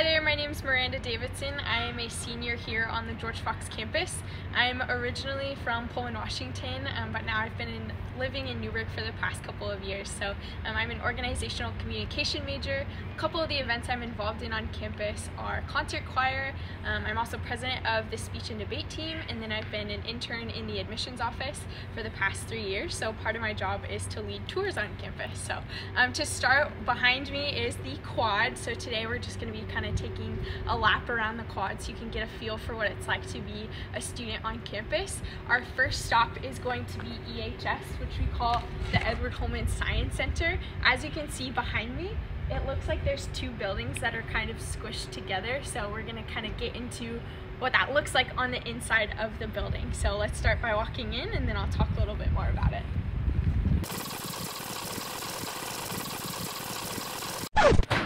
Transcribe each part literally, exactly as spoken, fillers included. Hi there, my name is Miranda Davidson. I am a senior here on the George Fox campus. I'm originally from Pullman, Washington, um, but now I've been in, living in Newburgh for the past couple of years. So um, I'm an organizational communication major. A couple of the events I'm involved in on campus are concert choir. Um, I'm also president of the speech and debate team, and then I've been an intern in the admissions office for the past three years. So part of my job is to lead tours on campus. So um, to start, behind me is the quad. So today we're just going to be kind of taking a lap around the quad so you can get a feel for what it's like to be a student on campus. Our first stop is going to be E H S, which we call the Edward Hollman Science Center. As you can see behind me, it looks like there's two buildings that are kind of squished together, so we're gonna kind of get into what that looks like on the inside of the building. So let's start by walking in, and then I'll talk a little bit more about it.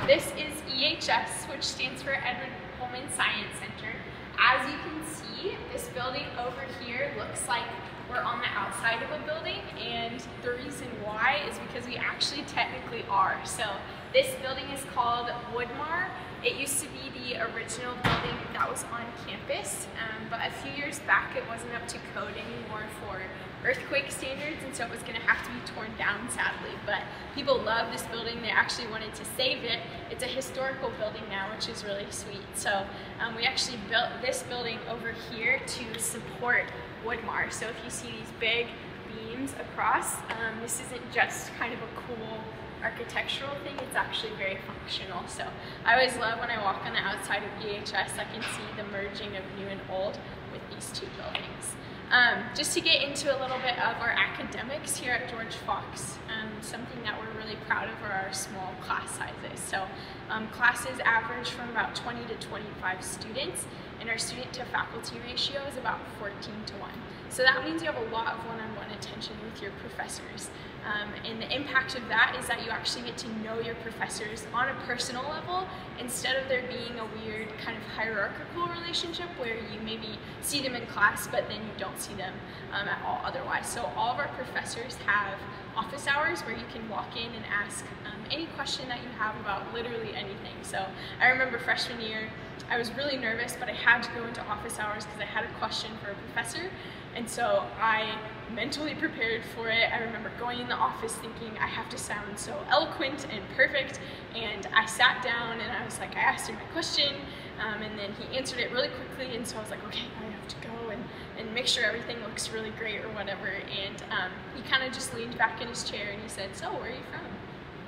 This is E H S, which stands for Edwin Pullman Science Center. As you can see, this building over here looks like we're on the outside of a building, and the reason why is because we actually technically are. So this building is called Woodmar. It used to be the original building that was on campus, um, but a few years back it wasn't up to code anymore for earthquake standards, and so it was going to have to be torn down, sadly. But people love this building. They actually wanted to save it. It's a historical building now, which is really sweet. So um, we actually built this building over here to support Woodmar. So if you see these big beams across, um, this isn't just kind of a cool architectural thing, it's actually very functional. So I always love when I walk on the outside of E H S, I can see the merging of new and old with these two buildings. Um, just to get into a little bit of our academics here at George Fox, um, something that we're really proud of are our small class sizes. So um, classes average from about twenty to twenty-five students, and our student to faculty ratio is about fourteen to one. So that means you have a lot of one-on-one attention with your professors. Um, and the impact of that is that you actually get to know your professors on a personal level instead of there being a weird kind of hierarchical relationship where you maybe see them in class but then you don't see them um, at all otherwise. So all of our professors have office hours where you can walk in and ask um, any question that you have about literally anything. So I remember freshman year, I was really nervous, but I had to go into office hours because I had a question for a professor, and so I mentally prepared for it. I remember going in the office thinking I have to sound so eloquent and perfect, and I sat down and I was like, I asked him my question, um, and then he answered it really quickly, and so I was like, okay, I have to go and, and make sure everything looks really great or whatever, and um, he kind of just leaned back in his chair and he said, so where are you from?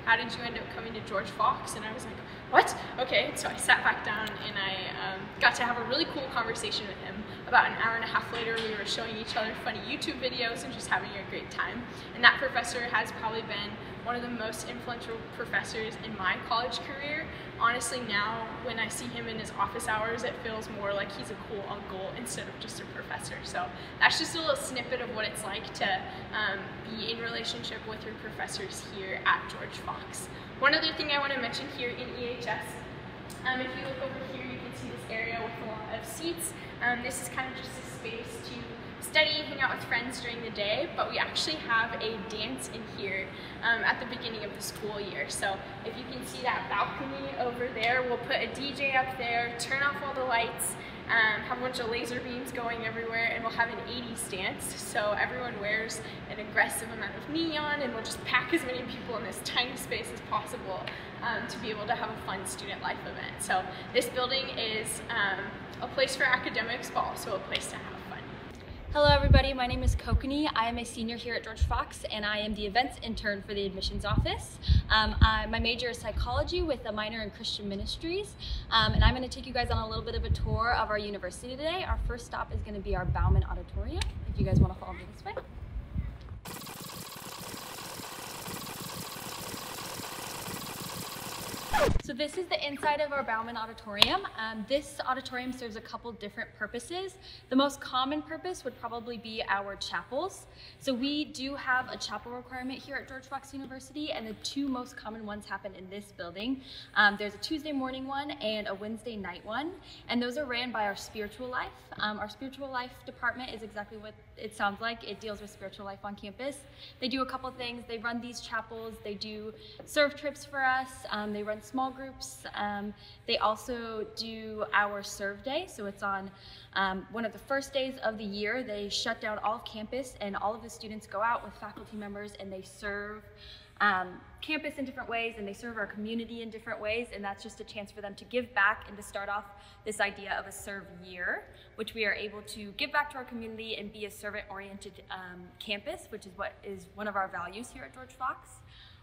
How did you end up coming to George Fox? And I was like, what? Okay, so I sat back down and I um, got to have a really cool conversation with him. About an hour and a half later, we were showing each other funny YouTube videos and just having a great time. And that professor has probably been one of the most influential professors in my college career. Honestly, now when I see him in his office hours, it feels more like he's a cool uncle instead of just a professor. So that's just a little snippet of what it's like to um, be in relationship with your professors here at George Fox. One other thing I want to mention here in E H S, um, if you look over here, you can see this area with a lot of seats. Um, this is kind of just a space to study, hang out with friends during the day, but we actually have a dance in here um, at the beginning of the school year. So if you can see that balcony over there, we'll put a D J up there, turn off all the lights, um, have a bunch of laser beams going everywhere, and we'll have an eighties dance. So everyone wears an aggressive amount of neon, and we'll just pack as many people in this tiny space as possible um, to be able to have a fun student life event. So this building is um, a place for academics, but also a place to have. Hello everybody, my name is Kokoni. I am a senior here at George Fox, and I am the events intern for the admissions office. Um, I, my major is psychology with a minor in Christian ministries, um, and I'm going to take you guys on a little bit of a tour of our university today. Our first stop is going to be our Bauman Auditorium, if you guys want to follow me this way. So this is the inside of our Bauman Auditorium. Um, this auditorium serves a couple different purposes. The most common purpose would probably be our chapels. So we do have a chapel requirement here at George Fox University, and the two most common ones happen in this building. Um, there's a Tuesday morning one and a Wednesday night one, and those are ran by our spiritual life. Um, our spiritual life department is exactly what it sounds like. It deals with spiritual life on campus. They do a couple things. They run these chapels. They do serve trips for us. Um, they run small groups. Um, they also do our Serve Day, so it's on um, one of the first days of the year. They shut down all of campus, and all of the students go out with faculty members, and they serve um, campus in different ways, and they serve our community in different ways, and that's just a chance for them to give back and to start off this idea of a serve year, which we are able to give back to our community and be a servant-oriented um, campus, which is what is one of our values here at George Fox.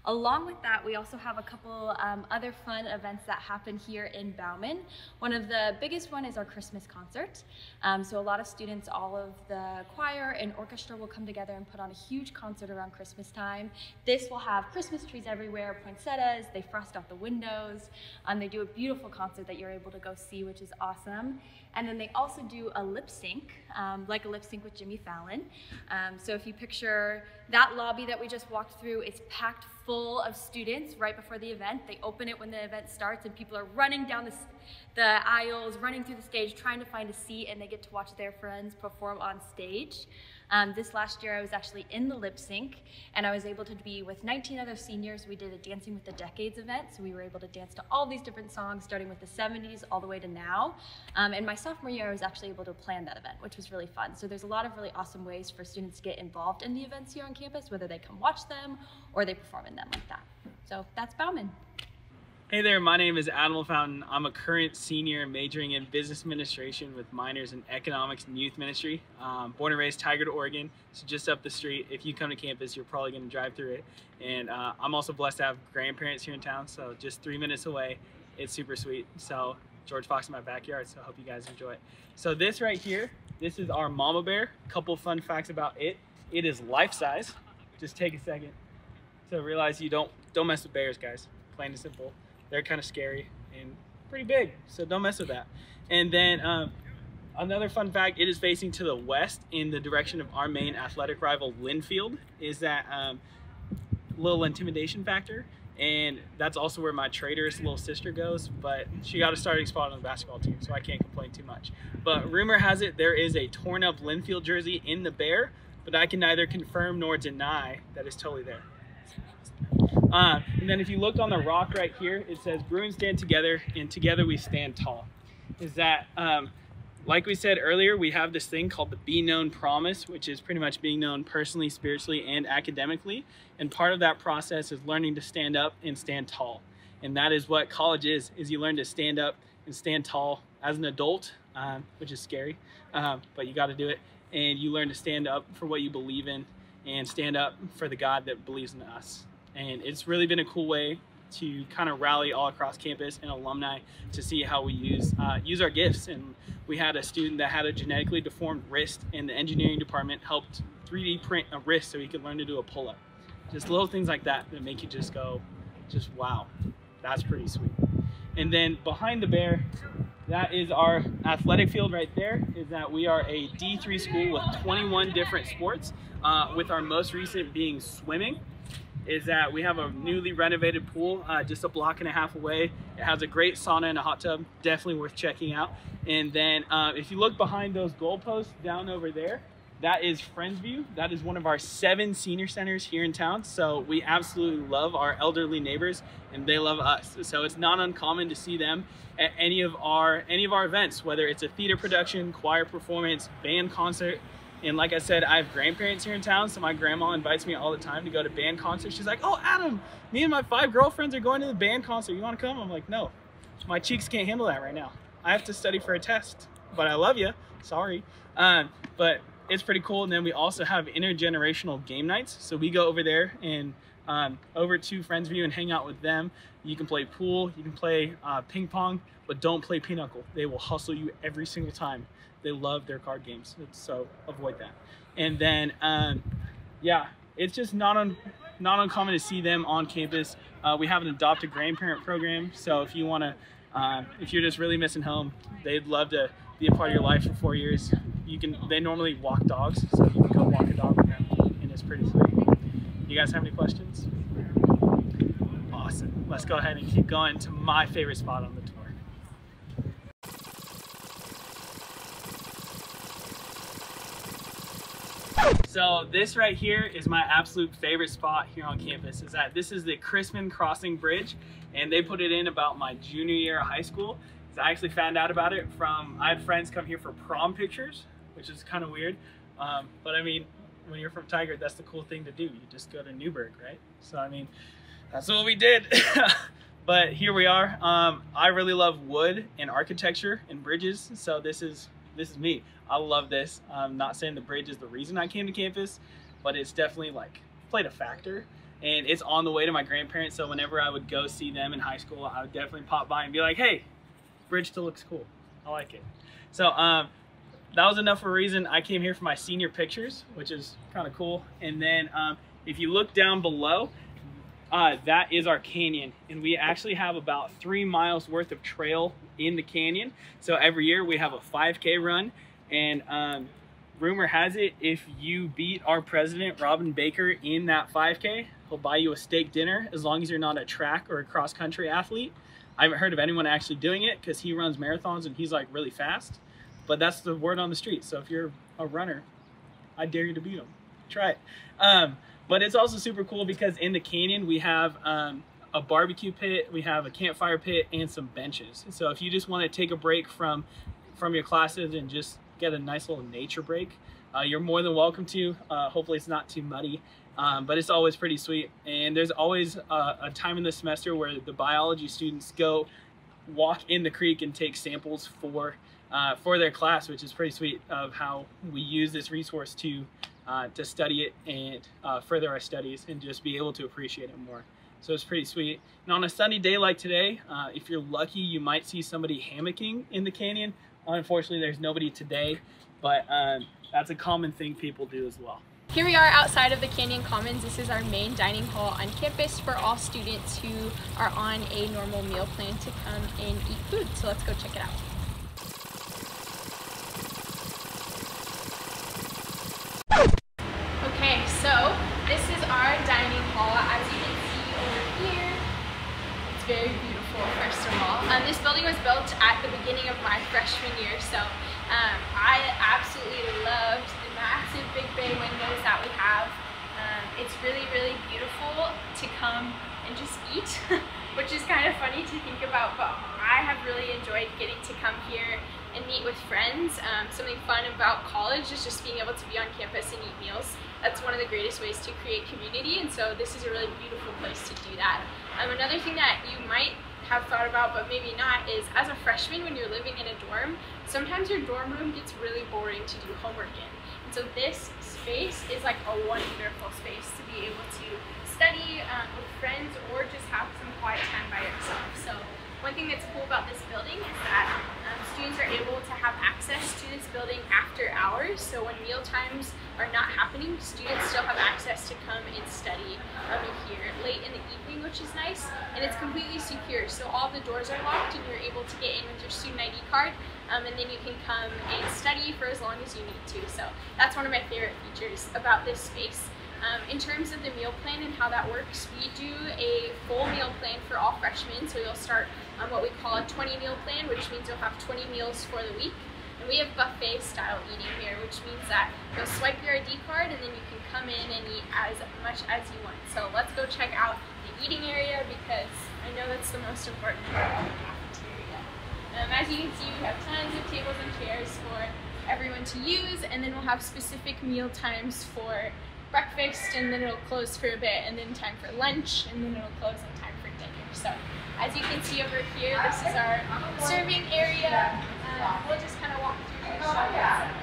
Along with that, we also have a couple um, other fun events that happen here in Bauman. One of the biggest one is our Christmas concert. Um, so a lot of students, all of the choir and orchestra will come together and put on a huge concert around Christmas time. This will have Christmas trees everywhere, poinsettias, they frost out the windows. Um, they do a beautiful concert that you're able to go see, which is awesome. And then they also do a lip sync, um, like a lip sync with Jimmy Fallon. Um, so if you picture that lobby that we just walked through, it's packed full of students right before the event. They open it when the event starts and people are running down the, the aisles, running through the stage, trying to find a seat, and they get to watch their friends perform on stage. Um, this last year I was actually in the lip sync, and I was able to be with nineteen other seniors. We did a Dancing with the Decades event, so we were able to dance to all these different songs, starting with the seventies all the way to now. Um, and my sophomore year I was actually able to plan that event, which was really fun. So there's a lot of really awesome ways for students to get involved in the events here on campus, whether they come watch them or they perform in them like that. So that's Bauman. Hey there, my name is Animal Fountain. I'm a current senior majoring in business administration with minors in economics and youth ministry. Um, born and raised Tigard, Oregon, so just up the street. If you come to campus, you're probably going to drive through it. And uh, I'm also blessed to have grandparents here in town, so just three minutes away. It's super sweet. So George Fox in my backyard, so I hope you guys enjoy it. So this right here, this is our Mama Bear. Couple fun facts about it. It is life-size. Just take a second to realize you don't, don't mess with bears, guys. Plain and simple. They're kind of scary and pretty big, so don't mess with that. And then um, another fun fact, it is facing to the west in the direction of our main athletic rival, Linfield, is that um, little intimidation factor. And that's also where my traitorous little sister goes, but she got a starting spot on the basketball team, so I can't complain too much. But rumor has it there is a torn up Linfield jersey in the Bear, but I can neither confirm nor deny that it's totally there. Uh, and then if you look on the rock right here, it says Bruins stand together and together we stand tall. Is that, um, like we said earlier, we have this thing called the Be Known Promise, which is pretty much being known personally, spiritually, and academically. And part of that process is learning to stand up and stand tall. And that is what college is, is you learn to stand up and stand tall as an adult, um, which is scary, um, but you got to do it. And you learn to stand up for what you believe in and stand up for the God that believes in us. And it's really been a cool way to kind of rally all across campus and alumni to see how we use uh, use our gifts. And we had a student that had a genetically deformed wrist, and the engineering department helped three D print a wrist so he could learn to do a pull-up. Just little things like that that make you just go, just wow, that's pretty sweet. And then behind the Bear, that is our athletic field right there, is that we are a D three school with twenty-one different sports, uh, with our most recent being swimming. Is that we have a newly renovated pool uh, just a block and a half away. It has a great sauna and a hot tub, definitely worth checking out. And then uh, if you look behind those goalposts down over there, that is Friendsview. That is one of our seven senior centers here in town. So we absolutely love our elderly neighbors and they love us. So it's not uncommon to see them at any of our, any of our events, whether it's a theater production, choir performance, band concert. And like I said, I have grandparents here in town, so my grandma invites me all the time to go to band concerts. She's like, oh, Adam, me and my five girlfriends are going to the band concert. You want to come? I'm like, no, my cheeks can't handle that right now. I have to study for a test, but I love you. Sorry. Um, but it's pretty cool. And then we also have intergenerational game nights. So we go over there and um, over to Friendsview and hang out with them. You can play pool, you can play uh, ping pong, but don't play pinochle. They will hustle you every single time. They love their card games, so avoid that. And then, um, yeah, it's just not un not uncommon to see them on campus. Uh, we have an adopted grandparent program, so if you wanna, uh, if you're just really missing home, they'd love to be a part of your life for four years. You can, they normally walk dogs, so you can go walk a dog with them, and it's pretty sweet. You guys have any questions? Awesome. Let's go ahead and keep going to my favorite spot on the tour. So this right here is my absolute favorite spot here on campus, is that this is the Crisman Crossing Bridge. and they put it in about my junior year of high school. So I actually found out about it from, I had friends come here for prom pictures, which is kind of weird. Um, but I mean, when you're from Tigard, that's the cool thing to do. You just go to Newburgh, right? So I mean, that's what we did. But here we are. Um, I really love wood and architecture and bridges. So this is, this is me. I love this. I'm not saying the bridge is the reason I came to campus, but it's definitely like played a factor. And it's on the way to my grandparents. So whenever I would go see them in high school, I would definitely pop by and be like, hey, bridge still looks cool. I like it. So um, that was enough of a reason I came here for my senior pictures, which is kind of cool. And then um, if you look down below, uh, that is our canyon. And we actually have about three miles worth of trail in the canyon. So every year we have a five K run. And um, rumor has it, if you beat our president, Robin Baker, in that five K, he'll buy you a steak dinner as long as you're not a track or a cross-country athlete. I haven't heard of anyone actually doing it because he runs marathons and he's like really fast, but that's the word on the street. So if you're a runner, I dare you to beat him. Try it. Um, but it's also super cool because in the canyon we have um, a barbecue pit, we have a campfire pit, and some benches. So if you just want to take a break from, from your classes and just get a nice little nature break, uh, you're more than welcome to. Uh, hopefully it's not too muddy. Um, but it's always pretty sweet. And there's always uh, a time in the semester where the biology students go walk in the creek and take samples for uh, for their class, which is pretty sweet of how we use this resource to uh, to study it and uh, further our studies and just be able to appreciate it more. So it's pretty sweet. And on a sunny day like today, uh, if you're lucky, you might see somebody hammocking in the canyon. Unfortunately, there's nobody today, but um, that's a common thing people do as well. Here we are outside of the Canyon Commons. This is our main dining hall on campus for all students who are on a normal meal plan to come and eat food. So let's go check it out. Okay, so this is our dining hall. As you can see over here, it's very beautiful, first of all. Um, this building was built at the beginning of my freshman year, so um, I absolutely loved the massive big bay windows that we have. Um, it's really, really beautiful to come and just eat, which is kind of funny to think about, but I have really enjoyed getting to come here and meet with friends. Um, something fun about college is just being able to be on campus and eat meals. That's one of the greatest ways to create community, and so this is a really beautiful place to do that. Um, another thing that you might have thought about but maybe not is, as a freshman, when you're living in a dorm, sometimes your dorm room gets really boring to do homework in. And so this space is like a wonderful space to be able to study um, with friends or just have some quiet time by yourself. So one thing that's cool about this building is that um, students are able to have access to this building after hours. So when meal times are not happening, students still have access to come and study um, in here late in the evening, which is nice. And it's completely secure, so all the doors are locked and you're able to get in with your student I D card. Um, and then you can come and study for as long as you need to. So that's one of my favorite features about this space. Um, in terms of the meal plan and how that works, we do a full meal plan for all freshmen. So you'll start on what we call a twenty meal plan, which means you'll have twenty meals for the week. And we have buffet style eating here, which means that you'll swipe your I D card and then you can come in and eat as much as you want. So let's go check out the eating area because I know that's the most important part. Um, as you can see, we have tons of tables and chairs for everyone to use, and then we'll have specific meal times for breakfast, and then it'll close for a bit, and then time for lunch, and then it'll close in time for dinner. So as you can see over here, this is our serving area. Um, we'll just kind of walk through the shop.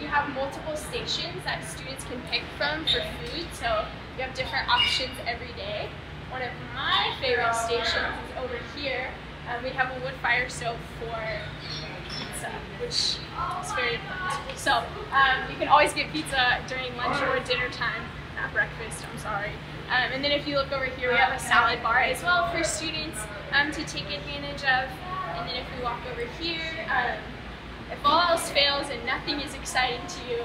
You have multiple stations that students can pick from for food, so you have different options every day. One of my favorite stations is over here. Um, we have a wood fire stove for pizza, which is very important. So um, you can always get pizza during lunch or dinner time, not breakfast, I'm sorry. Um, and then if you look over here, we have a salad bar as well for students um, to take advantage of. And then if we walk over here, um, if all else fails and nothing is exciting to you,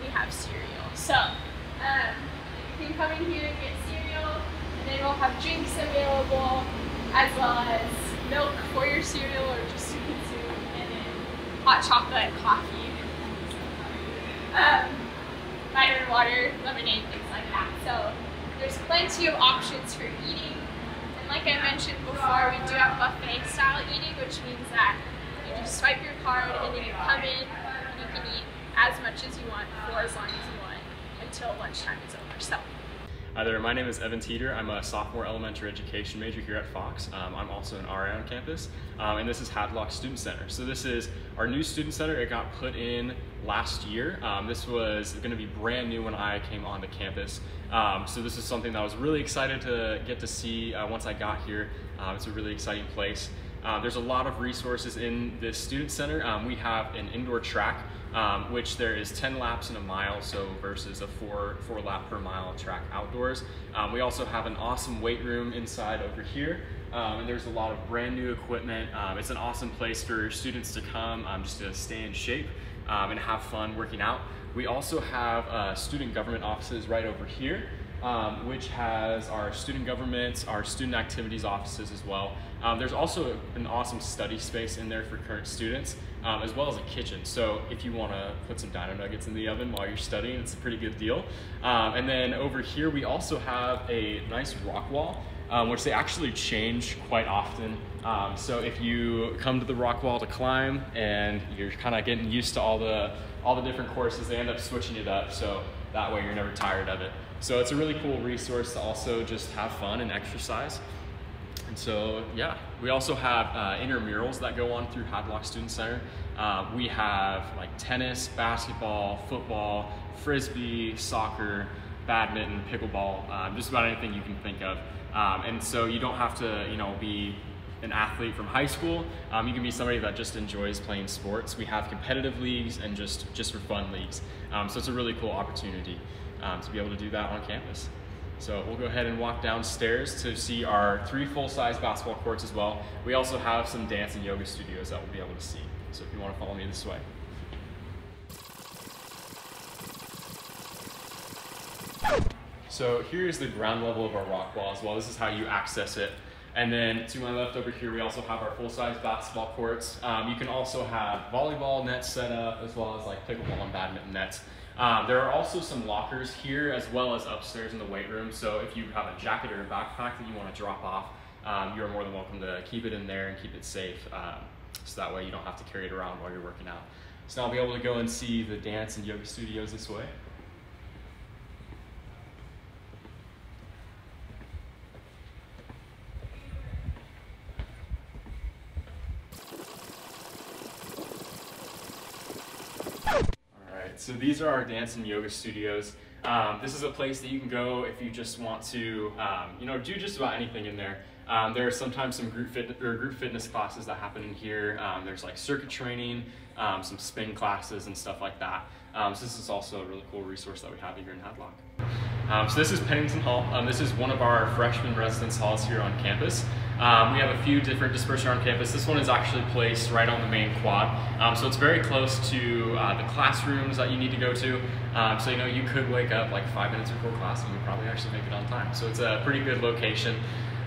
we have cereal. So um, you can come in here and get cereal, and then we'll have drinks available as well as milk for your cereal or just to consume, and then hot chocolate, coffee, um, vitamin water, lemonade, things like that. So there's plenty of options for eating, and like I mentioned before, we do have buffet style eating, which means that you just swipe your card and then you come in and you can eat as much as you want for as long as you want until lunchtime is over. So. Hi there, my name is Evan Teeter. I'm a sophomore elementary education major here at Fox. Um, I'm also an R A on campus, um, and this is Hadlock Student Center. So this is our new student center. It got put in last year. Um, this was going to be brand new when I came onto campus. Um, so this is something that I was really excited to get to see uh, once I got here. Um, it's a really exciting place. Uh, there's a lot of resources in this student center. Um, we have an indoor track, um, which there is ten laps in a mile, so versus a four, four lap per mile track outdoors. Um, we also have an awesome weight room inside over here, um, and there's a lot of brand new equipment. Um, it's an awesome place for students to come um, just to stay in shape um, and have fun working out. We also have uh, student government offices right over here, Um, which has our student governments, our student activities offices as well. Um, there's also an awesome study space in there for current students, um, as well as a kitchen. So if you want to put some dino nuggets in the oven while you're studying, it's a pretty good deal. Um, and then over here, we also have a nice rock wall, um, which they actually change quite often. Um, so if you come to the rock wall to climb and you're kind of getting used to all the, all the different courses, they end up switching it up. So that way you're never tired of it. So it's a really cool resource to also just have fun and exercise. And so, yeah, we also have uh, intramurals that go on through Hadlock Student Center. Uh, we have like tennis, basketball, football, frisbee, soccer, badminton, pickleball, uh, just about anything you can think of. Um, and so you don't have to, you know, be an athlete from high school. Um, you can be somebody that just enjoys playing sports. We have competitive leagues and just, just for fun leagues. Um, so it's a really cool opportunity. Um, to be able to do that on campus. So we'll go ahead and walk downstairs to see our three full-size basketball courts as well. We also have some dance and yoga studios that we'll be able to see. So if you want to follow me this way. So here's the ground level of our rock wall as well. This is how you access it. And then to my left over here, we also have our full-size basketball courts. Um, you can also have volleyball nets set up, as well as like pickleball and badminton nets. Um, there are also some lockers here as well as upstairs in the weight room. So if you have a jacket or a backpack that you want to drop off, um, you're more than welcome to keep it in there and keep it safe. Um, so that way you don't have to carry it around while you're working out. So now I'll be able to go and see the dance and yoga studios this way. So these are our dance and yoga studios. Um, this is a place that you can go if you just want to, um, you know, do just about anything in there. Um, there are sometimes some group, fit, or group fitness classes that happen in here. Um, there's like circuit training, um, some spin classes and stuff like that. Um, so this is also a really cool resource that we have here in Hadlock. Um, so this is Pennington Hall. Um, this is one of our freshman residence halls here on campus. Um, we have a few different dispersed on campus. This one is actually placed right on the main quad. Um, so it's very close to uh, the classrooms that you need to go to. Um, so, you know, you could wake up like five minutes before class and you probably actually make it on time. So it's a pretty good location.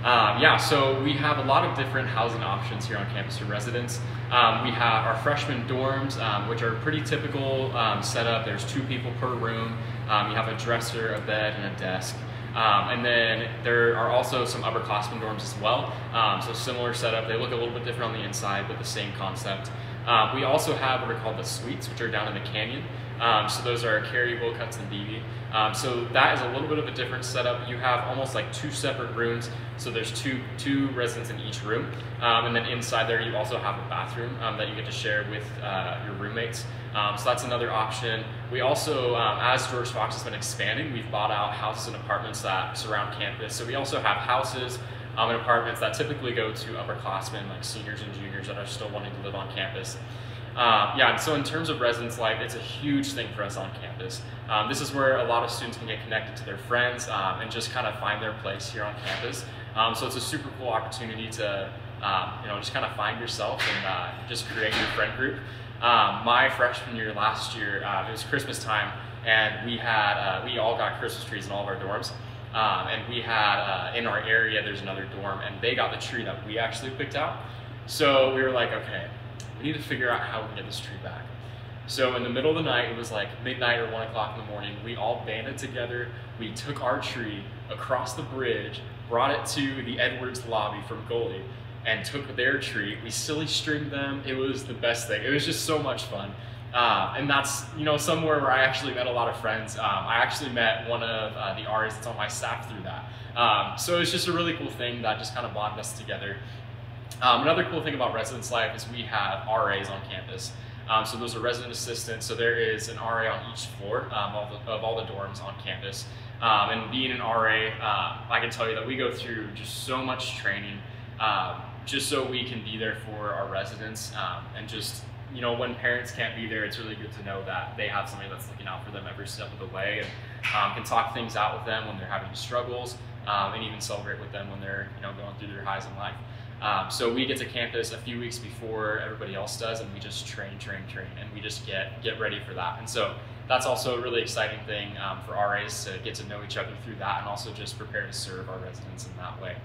Um, yeah, so we have a lot of different housing options here on campus for residents. Um, we have our freshman dorms, um, which are pretty typical um, setup. There's two people per room. Um, you have a dresser, a bed, and a desk. Um, and then there are also some upperclassmen dorms as well. Um, so similar setup. They look a little bit different on the inside, but the same concept. Uh, we also have what are called the suites, which are down in the canyon. Um, so those are Cary, Wilcuts, and Beebe. Um, so that is a little bit of a different setup. You have almost like two separate rooms. So there's two, two residents in each room. Um, and then inside there, you also have a bathroom um, that you get to share with uh, your roommates. Um, so that's another option. We also, um, as George Fox has been expanding, we've bought out houses and apartments that surround campus. So we also have houses um, and apartments that typically go to upperclassmen, like seniors and juniors that are still wanting to live on campus. Uh, yeah, so in terms of residence life, it's a huge thing for us on campus. Um, this is where a lot of students can get connected to their friends um, and just kind of find their place here on campus. Um, so it's a super cool opportunity to, um, you know, just kind of find yourself and uh, just create your friend group. Um, my freshman year last year, uh, it was Christmas time, and we had uh, we all got Christmas trees in all of our dorms. Um, and we had uh, in our area, there's another dorm, and they got the tree that we actually picked out. So we were like, okay, we need to figure out how we can get this tree back. So in the middle of the night, it was like midnight or one o'clock in the morning, we all banded together, we took our tree across the bridge, brought it to the Edwards lobby from Goldie and took their treat. We silly stringed them. It was the best thing. It was just so much fun. Uh, and that's, you know, somewhere where I actually met a lot of friends. Um, I actually met one of uh, the R As that's on my staff through that. Um, so it's just a really cool thing that just kind of bonded us together. Um, another cool thing about residence life is we have R As on campus. Um, so those are resident assistants. So there is an R A on each floor um, of, the, of all the dorms on campus. Um, and being an R A, uh, I can tell you that we go through just so much training um, just so we can be there for our residents um, and just, you know, when parents can't be there, it's really good to know that they have somebody that's looking out for them every step of the way and um, can talk things out with them when they're having struggles um, and even celebrate with them when they're, you know, going through their highs in life. Um, so we get to campus a few weeks before everybody else does, and we just train, train, train, and we just get get ready for that. And so that's also a really exciting thing um, for R As to get to know each other through that, and also just prepare to serve our residents in that way.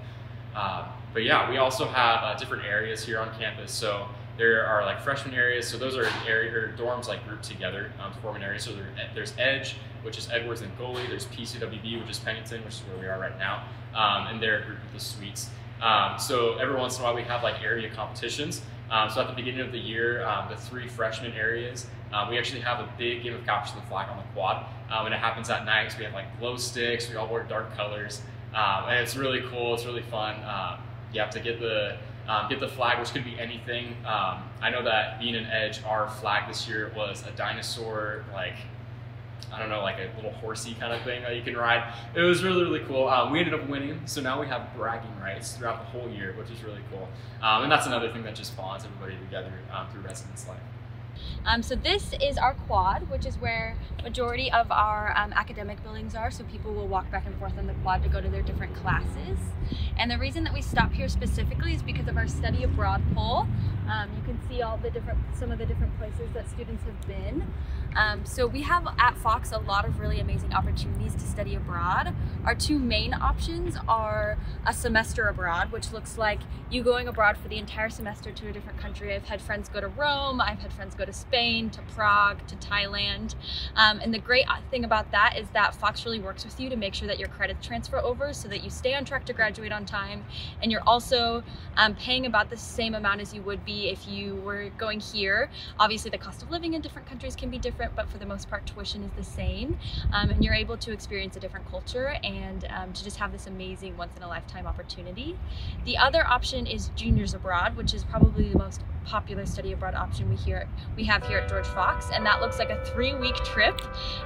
Uh, but yeah, we also have uh, different areas here on campus. So there are like freshman areas, so those are area, or dorms like grouped together um, to form an area. So there, there's Edge, which is Edwards and Goldie. There's P C W B, which is Pennington, which is where we are right now, um, and they're grouped with the suites. Um, so every once in a while we have like area competitions. Um, so at the beginning of the year, um, the three freshman areas, uh, we actually have a big game of capture the flag on the quad, um, and it happens at night. So we have like glow sticks. We all wear dark colors, um, and it's really cool. It's really fun. Um, you have to get the Um, get the flag, which could be anything. Um, I know that being an Edge, our flag this year was a dinosaur, like, I don't know, like a little horsey kind of thing that you can ride. It was really, really cool. Um, we ended up winning, so now we have bragging rights throughout the whole year, which is really cool. Um, and that's another thing that just bonds everybody together um, through residence life. Um, so this is our quad, which is where majority of our um, academic buildings are, so people will walk back and forth on the quad to go to their different classes. And the reason that we stop here specifically is because of our study abroad poll. Um, you can see all the different, some of the different places that students have been. Um, so we have at Fox a lot of really amazing opportunities to study abroad. Our two main options are a semester abroad, which looks like you going abroad for the entire semester to a different country. I've had friends go to Rome, I've had friends go to Spain, to Prague, to Thailand. Um, and the great thing about that is that Fox really works with you to make sure that your credits transfer over so that you stay on track to graduate on time. And you're also um, paying about the same amount as you would be if you were going here. Obviously the cost of living in different countries can be different, but for the most part tuition is the same. Um, and you're able to experience a different culture and um, to just have this amazing once-in-a-lifetime opportunity. The other option is juniors abroad, which is probably the most popular study abroad option we hear we have here at George Fox, and that looks like a three-week trip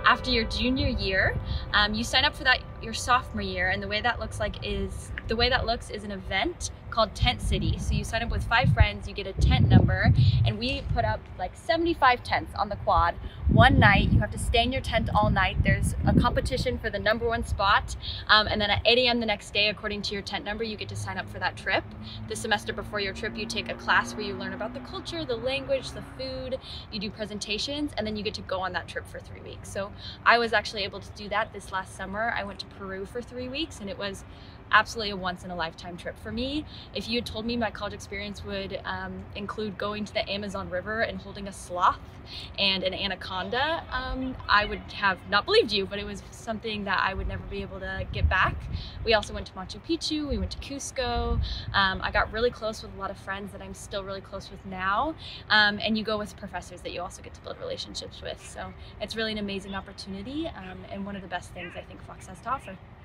after your junior year. Um, you sign up for that your sophomore year, and the way that looks like is the way that looks is an event called Tent City. So you sign up with five friends, you get a tent number, and we put up like seventy-five tents on the quad. One night, you have to stay in your tent all night. There's a competition for the number one spot, um, and then at eight A M the next day, according to your tent number, you get to sign up for that trip. The semester before your trip, you take a class where you learn about the culture, the language, the food, you do presentations, and then you get to go on that trip for three weeks. So I was actually able to do that this last summer. I went to Peru for three weeks, and it was absolutely a once-in-a-lifetime trip for me. If you had told me my college experience would um, include going to the Amazon River and holding a sloth and an anaconda, um, I would have not believed you, but it was something that I would never be able to get back. We also went to Machu Picchu, we went to Cusco. Um, I got really close with a lot of friends that I'm still really close with now. Um, and you go with professors that you also get to build relationships with. So it's really an amazing opportunity um, and one of the best things I think Fox has to offer.